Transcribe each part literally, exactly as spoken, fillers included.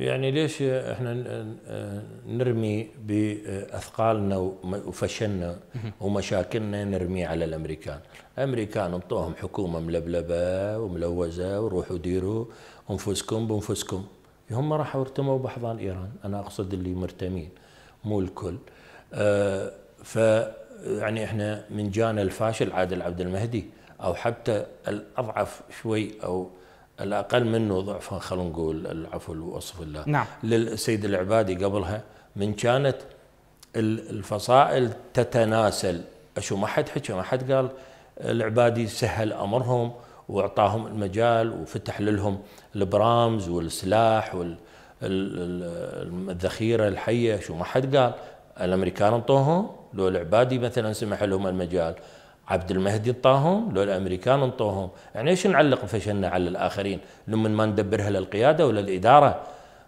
يعني ليش احنا نرمي باثقالنا وفشلنا ومشاكلنا نرمي على الامريكان؟ الامريكان انطوهم حكومه ملبلبه وملوزه وروحوا ديروا انفسكم بانفسكم. هم راحوا ارتموا بحضان ايران، انا اقصد اللي مرتمين مو الكل. آه ف يعني احنا من جانا الفاشل عادل عبد المهدي او حتى الاضعف شوي او الأقل منه ضعفا، خلونا نقول العفو ووصف الله. نعم. للسيد العبادي قبلها من كانت الفصائل تتناسل، أشو ما حد حكى، ما حد قال العبادي سهل أمرهم وأعطاهم المجال وفتح لهم البرامز والسلاح والذخيرة الحية، شو ما حد قال. الأمريكان انطوهم، لو العبادي مثلا سمح لهم المجال. عبد المهدي انطاهم، لو الامريكان انطوهم. يعني ايش نعلق فشلنا على الاخرين لما ما ندبرها للقياده ولا الاداره؟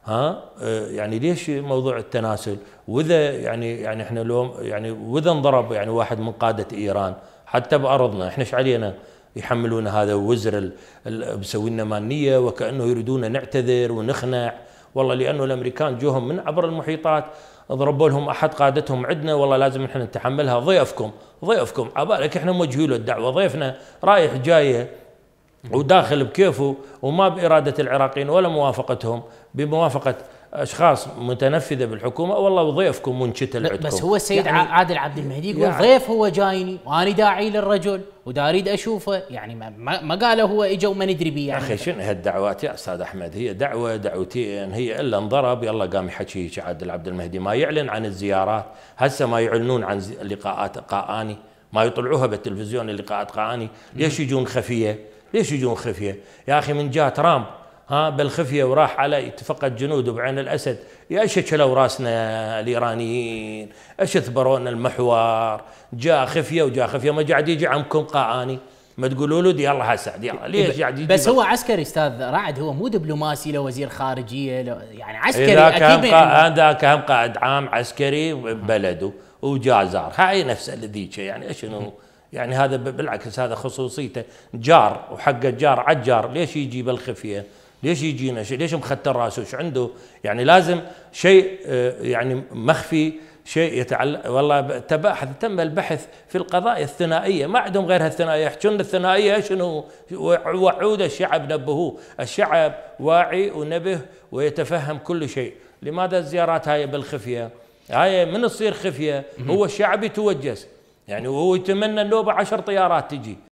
ها يعني ليش موضوع التناسل؟ واذا يعني يعني احنا لو يعني واذا انضرب يعني واحد من قاده ايران حتى بارضنا، احنا ايش علينا؟ يحملون هذا وزر، بيسوي لنا مانيه وكانه يريدون نعتذر ونخنع، والله لانه الامريكان جوهم من عبر المحيطات ضربوا لهم احد قادتهم عندنا، والله لازم احنا نتحملها. ضيفكم ضيفكم عبالك احنا موجهين له الدعوه، ضيفنا رايح جايه وداخل بكيفه وما باراده العراقيين ولا موافقتهم، بموافقه اشخاص متنفذه بالحكومه، والله ضيفكم منشتل عندكم. بس هو السيد يعني عادل عبد المهدي يقول يعني ضيف هو جايني وانا داعي للرجل وداريد اشوفه، يعني ما ما قاله هو اجى وما ندري بيه. يعني اخي شنو هالدعوات يا استاذ احمد؟ هي دعوه دعوتين هي الا انضرب يلا قام يحكي هيك. عادل عبد المهدي ما يعلن عن الزيارات، هسه ما يعلنون عن لقاءات قاعاني، ما يطلعوها بالتلفزيون اللقاءات قاعاني، ليش يجون خفيه؟ ليش يجون خفيه؟ يا اخي من جاء ترمب ها بالخفيه وراح على تفقد جنوده بعين الاسد، يا ايش شلوا راسنا الايرانيين، ايش اثبرونا المحور، جاء خفيه وجاء خفيه، ما قاعد يجي عمكم قاعاني، ما تقولوا له يلا هسه يلا ليش قاعد يجي؟ بس هو عسكري استاذ رعد، هو مو دبلوماسي، لو وزير خارجيه لو يعني عسكري اكيد. ذاك هم قائد عام عسكري ببلده وجازار، هاي نفس ذيك يعني شنو؟ يعني هذا بالعكس هذا خصوصيته، جار وحق الجار عجار، ليش يجي بالخفيه؟ ليش يجينا؟ ليش مختل راسه؟ ايش عنده؟ يعني لازم شيء يعني مخفي، شيء يتعلق. والله تباحث، تم البحث في القضايا الثنائيه، ما عندهم غير هالثنائيه، يحجون الثنائيه شنو؟ وعود الشعب نبهوه، الشعب واعي ونبه ويتفهم كل شيء، لماذا الزيارات هاي بالخفيه؟ هاي من تصير خفيه هو الشعب يتوجس، يعني وهو يتمنى النوبه عشر طيارات تجي،